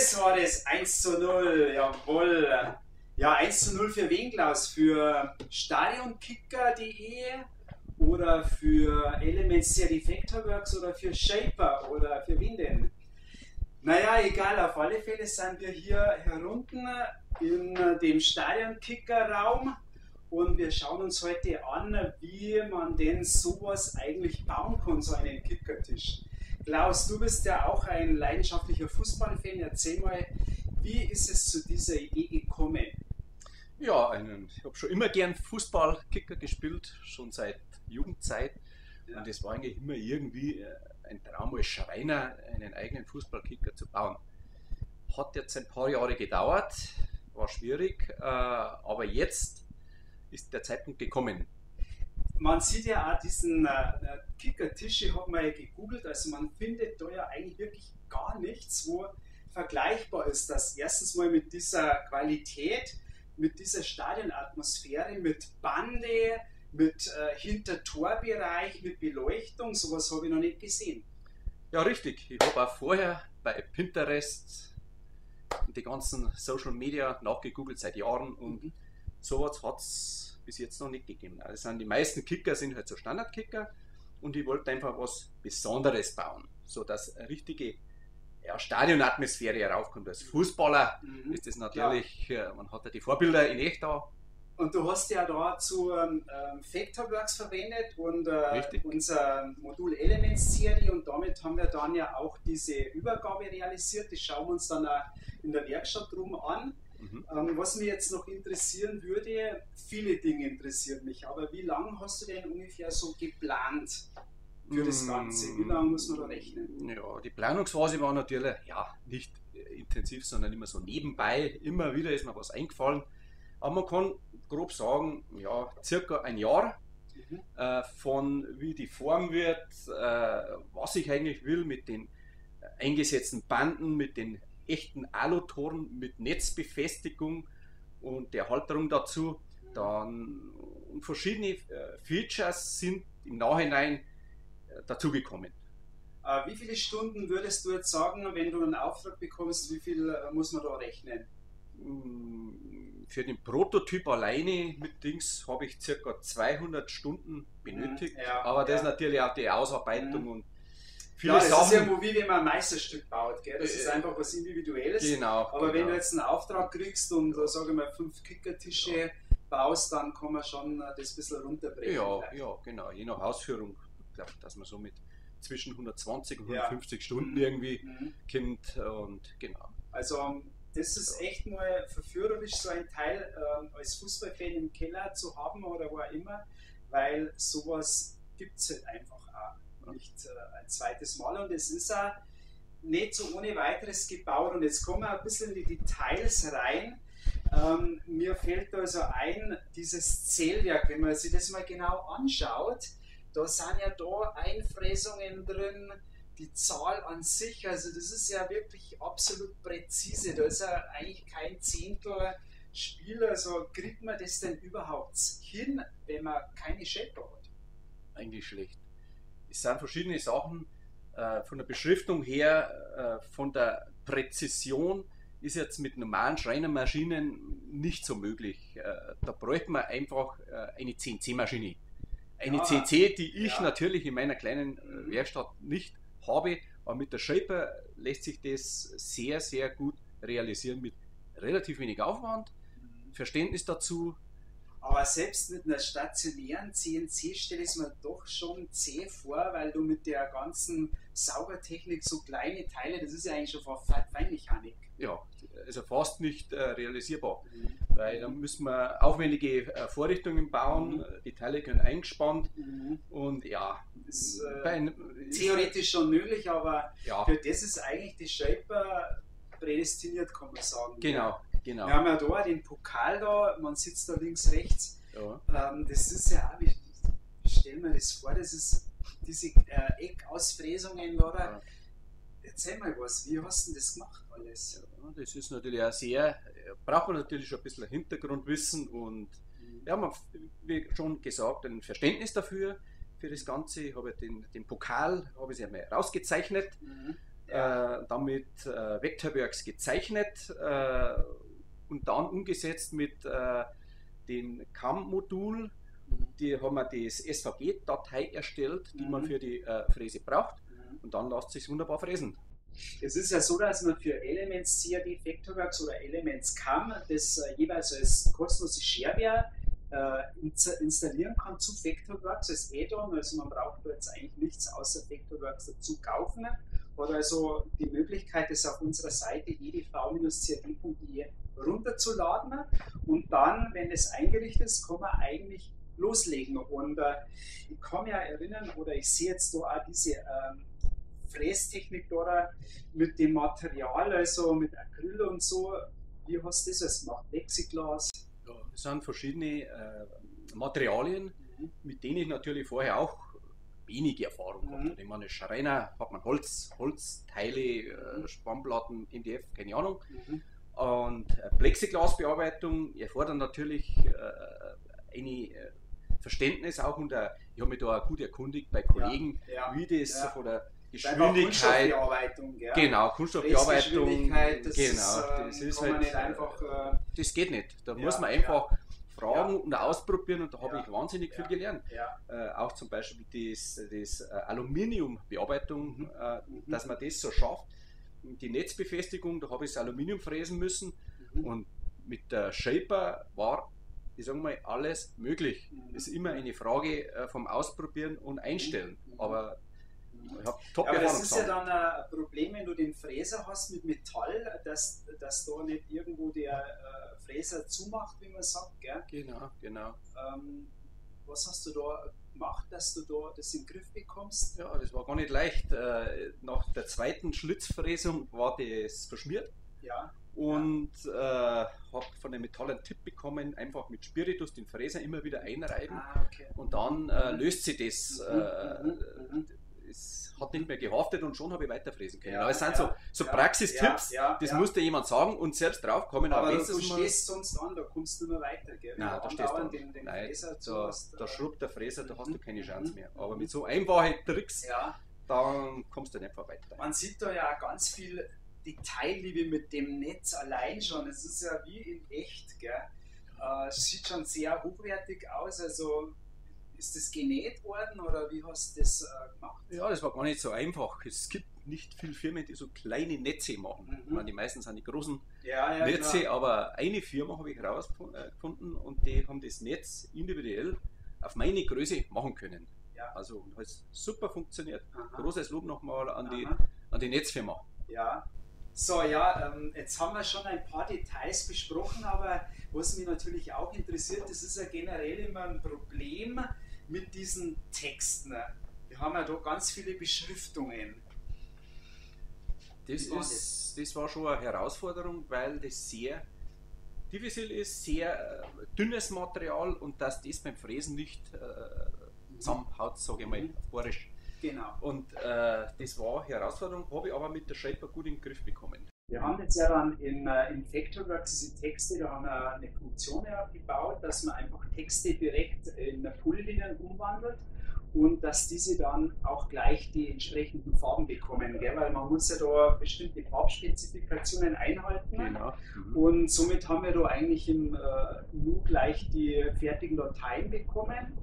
Das war das 1:0, jawohl. Ja, 1:0 für wen, Klaus? Für Stadionkicker.de oder für Elements Serie Vectorworks oder für Shaper oder für wen denn? Naja, egal, auf alle Fälle sind wir hier herunten in dem Stadionkicker-Raum und wir schauen uns heute an, wie man denn sowas eigentlich bauen kann, so einen Kickertisch. Klaus, du bist ja auch ein leidenschaftlicher Fußballfan. Erzähl mal, wie ist es zu dieser Idee gekommen? Ja, ich habe schon immer gern Fußballkicker gespielt, schon seit Jugendzeit. Ja. Und es war eigentlich immer irgendwie ein Traum als Schreiner, einen eigenen Fußballkicker zu bauen. Hat jetzt ein paar Jahre gedauert, war schwierig, aber jetzt ist der Zeitpunkt gekommen. Man sieht ja auch diesen Kickertisch, ich habe mal gegoogelt, also man findet da ja eigentlich wirklich gar nichts, wo vergleichbar ist das. Erstens mal mit dieser Qualität, mit dieser Stadionatmosphäre, mit Bande, mit Hintertorbereich, mit Beleuchtung, sowas habe ich noch nicht gesehen. Ja, richtig. Ich habe auch vorher bei Pinterest und die ganzen Social Media nachgegoogelt seit Jahren und sowas hat es bis jetzt noch nicht gegeben. Also die meisten Kicker sind halt so Standardkicker und ich wollte einfach was Besonderes bauen, sodass eine richtige Stadionatmosphäre heraufkommt. Als Fußballer ist das natürlich, man hat ja die Vorbilder in echt da. Und du hast ja da zu Vectorworks verwendet und unser Modul Elements Serie und damit haben wir dann ja auch diese Übergabe realisiert. Die schauen wir uns dann auch in der Werkstatt drum an. Was mich jetzt noch interessieren würde, viele Dinge interessieren mich, aber wie lange hast du denn ungefähr so geplant für das Ganze? Wie lange muss man da rechnen? Ja, die Planungsphase war natürlich nicht intensiv, sondern immer so nebenbei. Immer wieder ist mir was eingefallen. Aber man kann grob sagen, ja, circa ein Jahr von wie die Form wird, was ich eigentlich will mit den eingesetzten Banden, mit den echten Alutoren mit Netzbefestigung und der Halterung dazu. Dann verschiedene Features sind im Nachhinein dazugekommen. Wie viele Stunden würdest du jetzt sagen, wenn du einen Auftrag bekommst, wie viel muss man da rechnen? Für den Prototyp alleine mit Dings habe ich ca. 200 Stunden benötigt, aber das ist natürlich auch die Ausarbeitung und viele Sachen. Ist ja wie wenn man ein Meisterstück baut, gell? Das ist einfach was Individuelles. Genau, aber wenn du jetzt einen Auftrag kriegst und sage ich mal 5 Kickertische baust, dann kann man schon das ein bisschen runterbrechen. Ja, genau, je nach Ausführung. Ich glaube, dass man so mit zwischen 120 und 150 Stunden irgendwie kommt und genau. Also das ist echt mal verführerisch, so ein Teil als Fußballfan im Keller zu haben oder wo auch immer, weil sowas gibt es halt einfach auch nicht ein zweites Mal und es ist auch nicht so ohne weiteres gebaut und jetzt kommen wir ein bisschen in die Details rein. Mir fällt also ein, dieses Zählwerk, wenn man sich das mal genau anschaut, da sind ja da Einfräsungen drin, die Zahl an sich, also das ist ja wirklich absolut präzise, da ist ja eigentlich kein Zehntel Spiel, also kriegt man das denn überhaupt hin, wenn man keine Shaper hat? Eigentlich schlecht. Es sind verschiedene Sachen, von der Beschriftung her, von der Präzision ist jetzt mit normalen Schreinermaschinen nicht so möglich. Da bräuchte man einfach eine CNC-Maschine. Eine CNC, die ich natürlich in meiner kleinen Werkstatt nicht habe, aber mit der Shaper lässt sich das sehr, sehr gut realisieren mit relativ wenig Aufwand, Verständnis dazu. Aber selbst mit einer stationären CNC stelle ich es mir doch schon zäh vor, weil du mit der ganzen Saugertechnik so kleine Teile, das ist ja eigentlich schon Feinmechanik. Ja, also fast nicht realisierbar, weil dann müssen wir aufwendige Vorrichtungen bauen, die Teile können eingespannt und ist theoretisch schon möglich, aber für das ist eigentlich die Shaper prädestiniert, kann man sagen. Genau. Wir haben ja da den Pokal da, man sitzt da links, rechts. Ja. Das ist ja auch, ich stelle mir das vor, das ist diese Eckausfräsungen da. Ja. Erzähl mal was, wie hast du das gemacht alles? Ja, das ist natürlich auch braucht man natürlich schon ein bisschen Hintergrundwissen und man, wie schon gesagt, ein Verständnis dafür, für das Ganze. Ich habe den Pokal, habe ich ja mal rausgezeichnet. dann mit Vectorworks gezeichnet und dann umgesetzt mit dem CAM-Modul. Die haben wir die SVG-Datei erstellt, die man für die Fräse braucht, und dann lässt sich wunderbar fräsen. Es ist ja so, dass man für Elements Serie, Vectorworks oder Elements CAM das jeweils als kostenlose Shareware installieren kann zu Vectorworks als Add-on. Also man braucht jetzt eigentlich nichts außer Vectorworks dazu kaufen. Oder also die Möglichkeit ist auf unserer Seite edv-cad.de runterzuladen, und dann, wenn es eingerichtet ist, kann man eigentlich loslegen. Und ich kann mich ja erinnern, oder ich sehe jetzt da auch diese Frästechnik da mit dem Material, also mit Acryl und so. Wie hast du das jetzt gemacht? Plexiglas? Ja, das sind verschiedene Materialien, mit denen ich natürlich vorher auch wenig Erfahrung hatte. Ich meine, als Schreiner hat man Holzteile, Spannplatten, MDF, keine Ahnung. Und Plexiglasbearbeitung erfordert natürlich ein Verständnis auch, und ich habe mich da auch gut erkundigt bei Kollegen, wie das von der Geschwindigkeit, ja. Genau, Kunststoffbearbeitung, das, das ist halt, nicht einfach, das geht nicht. Da muss man einfach fragen und ausprobieren, und da habe ich wahnsinnig viel gelernt. Auch zum Beispiel das Aluminiumbearbeitung, dass man das so schafft. Die Netzbefestigung, da habe ich das Aluminium fräsen müssen, und mit der Shaper war, ich sage mal, alles möglich. Ist immer eine Frage vom Ausprobieren und Einstellen. Aber aber das ist ja dann ein Problem, wenn du den Fräser hast mit Metall, dass da nicht irgendwo der Fräser zumacht, wie man sagt, gell? Genau, genau. Was hast du da gemacht, dass du da das in den Griff bekommst? Ja, das war gar nicht leicht. Nach der zweiten Schlitzfräsung war das verschmiert. Ja. Und habe von dem Metall einen Tipp bekommen, einfach mit Spiritus den Fräser immer wieder einreiben. Und dann löst sich das. Es hat nicht mehr gehaftet, und schon habe ich weiterfräsen können. Aber es sind so Praxistipps, das musste jemand sagen und selbst drauf kommen. Aber du stehst sonst an, da kommst du nur weiter. Gell? Nein, da stehst du an. Da schrubbt der Fräser, da hast du keine Chance mehr. Aber mit so einfachen Tricks, dann kommst du nicht einfach weiter. Man sieht da ja ganz viel Detailliebe mit dem Netz allein schon. Es ist ja wie in echt. Es sieht schon sehr hochwertig aus. Also, ist das genäht worden, oder wie hast du das gemacht? Ja, das war gar nicht so einfach. Es gibt nicht viele Firmen, die so kleine Netze machen. Ich meine, die meisten sind die großen Netze, aber eine Firma habe ich herausgefunden, und die haben das Netz individuell auf meine Größe machen können. Also hat super funktioniert. Großes Lob nochmal an die Netzfirma. Ja. So, ja, jetzt haben wir schon ein paar Details besprochen, aber was mich natürlich auch interessiert, das ist ja generell immer ein Problem mit diesen Texten. Wir haben ja da ganz viele Beschriftungen. Das war schon eine Herausforderung, weil das sehr diffizil ist, sehr dünnes Material, und dass das beim Fräsen nicht zusammenhaut, sage ich mal, euphorisch. Genau. Und das war Herausforderung, habe ich aber mit der Shaper gut in den Griff bekommen. Wir haben jetzt ja dann in Vectorworks diese Texte, da haben wir eine Funktion gebaut, dass man einfach Texte direkt in Pollinien umwandelt und dass diese dann auch gleich die entsprechenden Farben bekommen, gell? Weil man muss ja da bestimmte Farbspezifikationen einhalten. Genau. Und somit haben wir da eigentlich im Nu gleich die fertigen Dateien bekommen.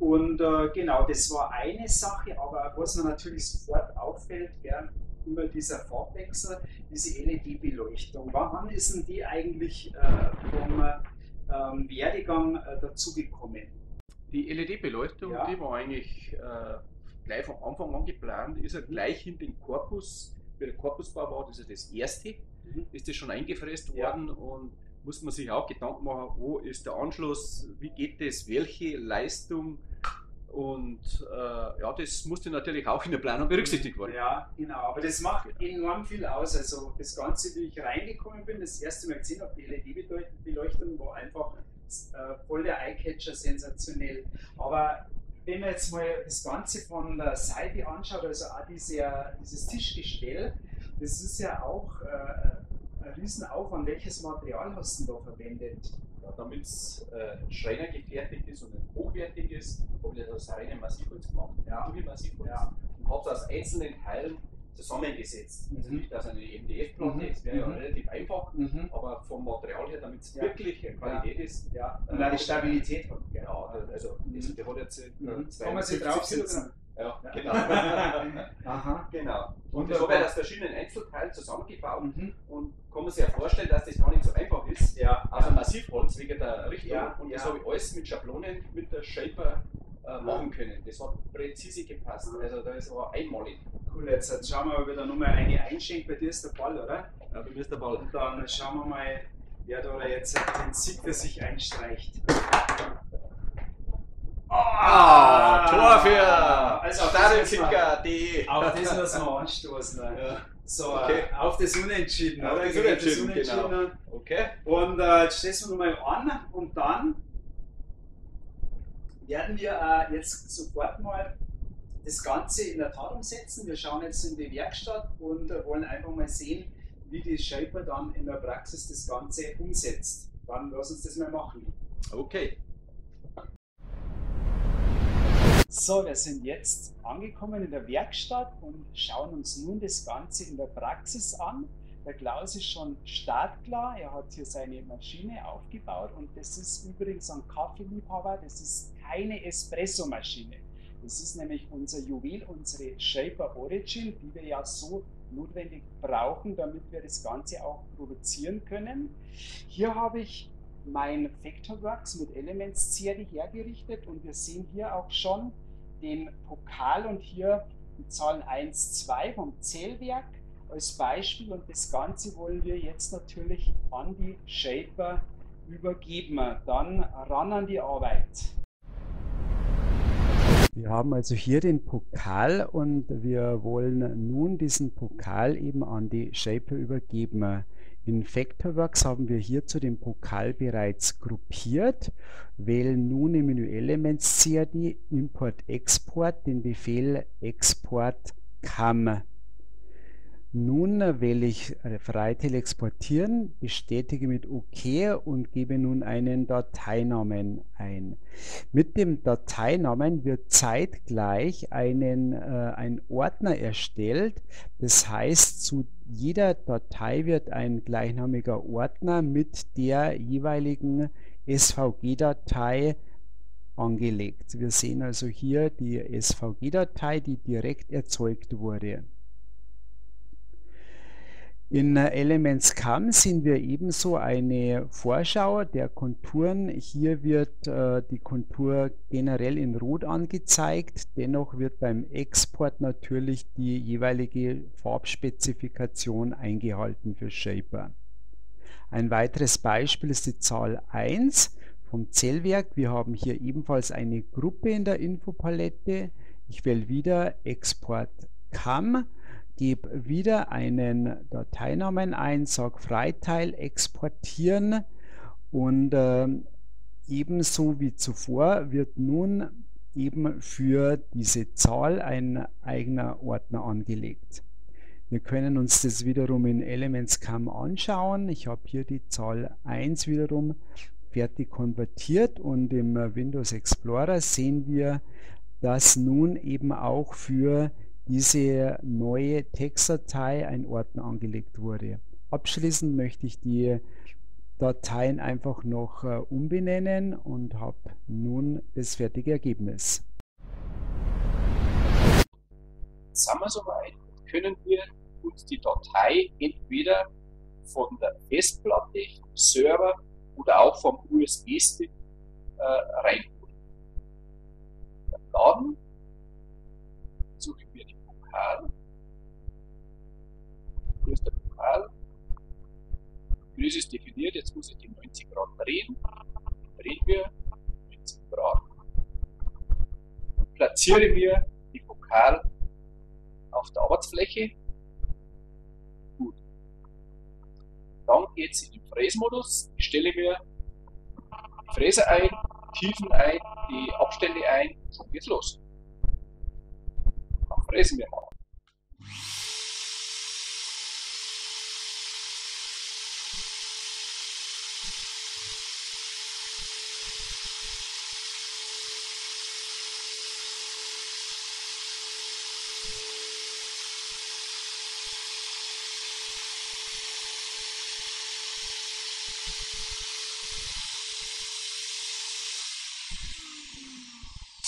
Und genau, das war eine Sache, aber was mir natürlich sofort auffällt, über dieser Farbwechsel, diese LED-Beleuchtung. Wann ist denn die eigentlich vom Werdegang dazugekommen? Die LED-Beleuchtung, die war eigentlich gleich von Anfang an geplant, ist ja gleich in den Korpus, wie der Korpusbau war, das ist ja das erste, ist das schon eingefräst worden, und muss man sich auch Gedanken machen, wo ist der Anschluss, wie geht das, welche Leistung, und ja, das musste natürlich auch in der Planung berücksichtigt werden. Ja, genau, aber das macht enorm viel aus. Also das Ganze, wie ich reingekommen bin, das erste Mal gesehen habe, die LED-Beleuchtung war einfach voll der Eyecatcher, sensationell. Aber wenn man jetzt mal das Ganze von der Seite anschaut, also auch dieses Tischgestell, das ist ja auch Riesenaufwand. Welches Material hast du da verwendet? Ja, damit es schreiner gefertigt ist und hochwertig ist, habe ich das aus reinem Massivholz gemacht. Massivholz. Und habe aus einzelnen Teilen zusammengesetzt. Mhm. Also nicht, dass eine MDF-Platte ist, wäre ja relativ einfach, aber vom Material her, damit es wirklich Qualität ist. Ja. Und auch die Stabilität hat. Genau, also der hat jetzt 2,50 Kilogramm. Ja, genau. Aha. Genau. Und ich habe ja das verschiedenen Einzelteil zusammengebaut und kann man sich ja vorstellen, dass das gar nicht so einfach ist. Ja. Also Massivholz wegen der Richtung. Ja. Und das habe ich alles mit Schablonen, mit der Shaper machen können. Das hat präzise gepasst. Also da ist aber einmalig. Cool, jetzt schauen wir mal, ob ich da nochmal eine einschenke. Bei dir ist der Ball, oder? Ja, bei mir ist der Ball. Und dann schauen wir mal, wer da jetzt den Sieg für sich einstreicht. Ah, Tor für Stadionkicker.de. Auf das müssen wir anstoßen. Ja. So, okay. Auf das Unentschieden. Auf das Unentschieden, genau. Okay. Und jetzt stehst du nochmal an und dann werden wir jetzt sofort mal das Ganze in der Tat umsetzen. Wir schauen jetzt in die Werkstatt und wollen einfach mal sehen, wie die Shaper dann in der Praxis das Ganze umsetzt. Dann lass uns das mal machen. Okay. So, wir sind jetzt angekommen in der Werkstatt und schauen uns nun das Ganze in der Praxis an. Der Klaus ist schon startklar, er hat hier seine Maschine aufgebaut und das ist übrigens ein Kaffeeliebhaber, das ist keine Espresso-Maschine. Das ist nämlich unser Juwel, unsere Shaper Origin, die wir ja so notwendig brauchen, damit wir das Ganze auch produzieren können. Hier habe ich mein Vectorworks mit Elements Serie hergerichtet und wir sehen hier auch schon den Pokal und hier die Zahlen 1, 2 vom Zählwerk als Beispiel und das Ganze wollen wir jetzt natürlich an die Shaper übergeben. Dann ran an die Arbeit. Wir haben also hier den Pokal und wir wollen nun diesen Pokal eben an die Shaper übergeben. In Vectorworks haben wir hierzu den Pokal bereits gruppiert, wählen nun im Menü Elements Serie Import-Export den Befehl Export-CAM. Nun wähle ich Freiteil exportieren, bestätige mit OK und gebe nun einen Dateinamen ein. Mit dem Dateinamen wird zeitgleich ein Ordner erstellt, das heißt, zu jeder Datei wird ein gleichnamiger Ordner mit der jeweiligen SVG-Datei angelegt. Wir sehen also hier die SVG-Datei, die direkt erzeugt wurde. In ElementsCAM sehen wir ebenso eine Vorschau der Konturen. Hier wird die Kontur generell in Rot angezeigt. Dennoch wird beim Export natürlich die jeweilige Farbspezifikation eingehalten für Shaper. Ein weiteres Beispiel ist die Zahl 1 vom Zählwerk. Wir haben hier ebenfalls eine Gruppe in der Infopalette. Ich wähle wieder Export CAM. Gebe wieder einen Dateinamen ein, sage Freiteil exportieren und ebenso wie zuvor wird nun eben für diese Zahl ein eigener Ordner angelegt. Wir können uns das wiederum in ElementsCAM anschauen. Ich habe hier die Zahl 1 wiederum fertig konvertiert und im Windows Explorer sehen wir, dass nun eben auch für diese neue Textdatei ein Ordner angelegt wurde. Abschließend möchte ich die Dateien einfach noch umbenennen und habe nun das fertige Ergebnis. Sind wir soweit, können wir uns die Datei entweder von der Festplatte, vom Server oder auch vom USB-Stick reinholen. Laden, suchen wir den Pokal. Hier ist der Pokal. Größe ist definiert, jetzt muss ich die 90 Grad drehen. Drehen wir 90 Grad. Und platziere mir den Pokal auf der Arbeitsfläche. Gut. Dann geht es in den Fräsmodus. Ich stelle mir die Fräse ein, Tiefen ein, die Abstände ein. Schon geht's los. Fräsen wir mal.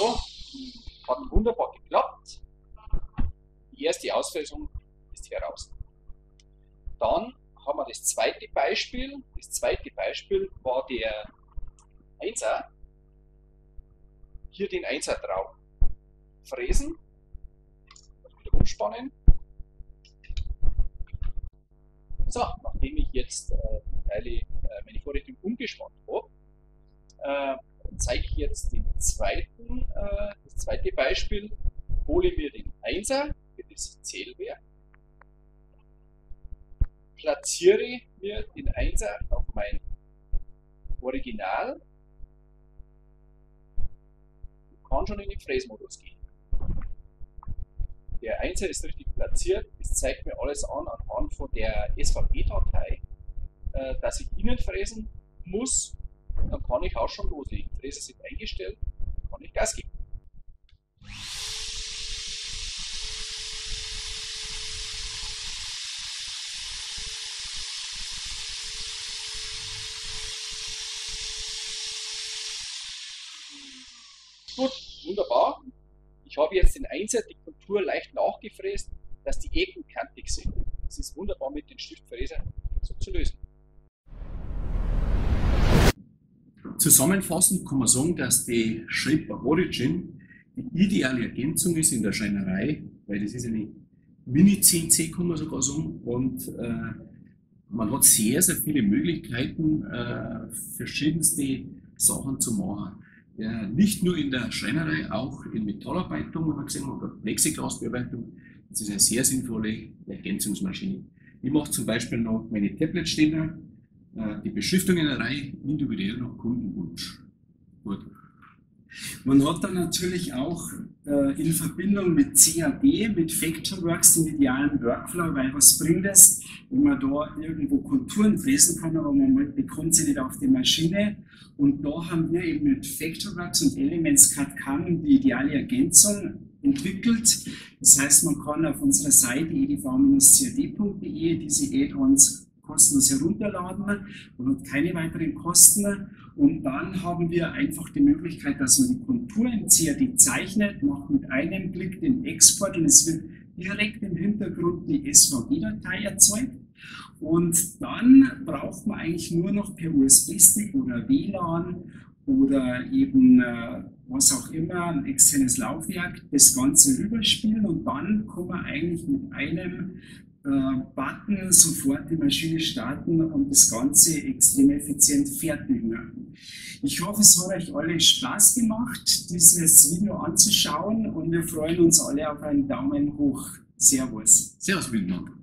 So, hat wunderbar geklappt. Die erste Auslösung ist heraus. Dann haben wir das zweite Beispiel. Das zweite Beispiel war der 1er. Hier den 1er drauf. Fräsen. Wieder umspannen. So, nachdem ich jetzt meine Vorrichtung umgespannt habe, zeige ich jetzt den das zweite Beispiel. Hole mir den 1er für das Zählwerk. Platziere mir den 1er auf mein Original. Ich kann schon in den Fräsmodus gehen. Der 1er ist richtig platziert. Das zeigt mir alles an anhand von der SVG-Datei, dass ich innen fräsen muss. Dann kann ich auch schon loslegen. Fräser sind eingestellt, kann ich Gas geben. Gut, wunderbar. Ich habe jetzt den 1er die Kontur leicht nachgefräst, dass die Ecken kantig sind. Das ist wunderbar mit den Stiftfräsern so zu lösen. Zusammenfassend kann man sagen, dass die Shaper Origin die ideale Ergänzung ist in der Schreinerei, weil das ist eine Mini-CNC, kann man sogar sagen, und man hat sehr, sehr viele Möglichkeiten, verschiedenste Sachen zu machen. Nicht nur in der Schreinerei, auch in Metallarbeitung, haben wir gesehen, oder Plexiglasbearbeitung. Das ist eine sehr sinnvolle Ergänzungsmaschine. Ich mache zum Beispiel noch meine Tablet-Ständer, die Beschriftung in der Reihe individuell nach Kundenwunsch. Gut. Man hat dann natürlich auch in Verbindung mit CAD, mit Vectorworks den idealen Workflow, weil was bringt es, wenn man da irgendwo Konturen fräsen kann, aber man bekommt sie nicht auf die Maschine. Und da haben wir eben mit Vectorworks und ElementsCAD die ideale Ergänzung entwickelt. Das heißt, man kann auf unserer Seite edv-cad.de diese Add-ons kostenlos herunterladen, man hat keine weiteren Kosten, und dann haben wir einfach die Möglichkeit, dass man die Kontur im CAD zeichnet, macht mit einem Klick den Export und es wird direkt im Hintergrund die SVG-Datei erzeugt, und dann braucht man eigentlich nur noch per USB-Stick oder WLAN oder eben was auch immer, ein externes Laufwerk, das Ganze rüberspielen, und dann kann man eigentlich mit einem Button sofort die Maschine starten und das Ganze extrem effizient fertig machen. Ich hoffe, es hat euch alle Spaß gemacht, dieses Video anzuschauen, und wir freuen uns alle auf einen Daumen hoch. Servus. Servus miteinander.